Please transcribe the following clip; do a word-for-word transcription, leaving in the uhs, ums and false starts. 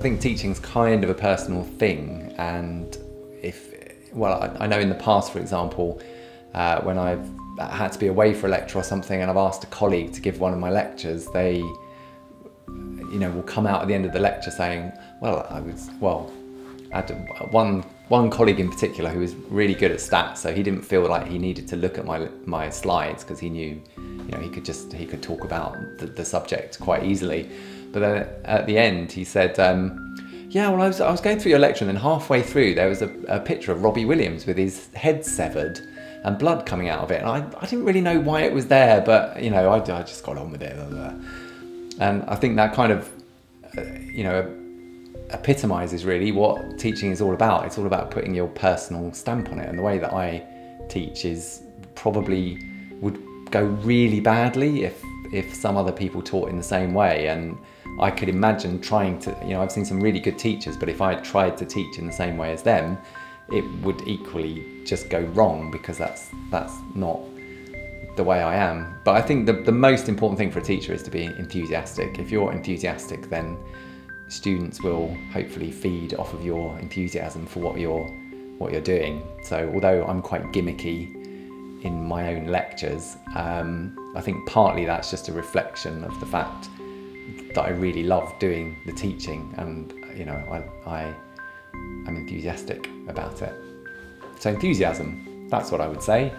I think teaching's kind of a personal thing, and if, well, I, I know in the past, for example, uh, when I've had to be away for a lecture or something and I've asked a colleague to give one of my lectures, they, you know, will come out at the end of the lecture saying, well, I was, well, I had one, one colleague in particular who was really good at stats, so he didn't feel like he needed to look at my, my slides because he knew, you know, he could just, he could talk about the, the subject quite easily. But then at the end, he said, um, yeah, well, I was, I was going through your lecture, and then halfway through, there was a, a picture of Robbie Williams with his head severed and blood coming out of it. And I, I didn't really know why it was there, but, you know, I, I just got on with it. And I think that kind of, you know, epitomizes really what teaching is all about. It's all about putting your personal stamp on it. And the way that I teach is probably would go really badly if if some other people taught in the same way. And I could imagine trying to, you know, I've seen some really good teachers, but if I tried to teach in the same way as them, it would equally just go wrong, because that's, that's not the way I am. But I think the, the most important thing for a teacher is to be enthusiastic. If you're enthusiastic, then students will hopefully feed off of your enthusiasm for what you're, what you're doing. So although I'm quite gimmicky in my own lectures, um, I think partly that's just a reflection of the fact that I really love doing the teaching, and you know, I, I am enthusiastic about it. So enthusiasm, that's what I would say.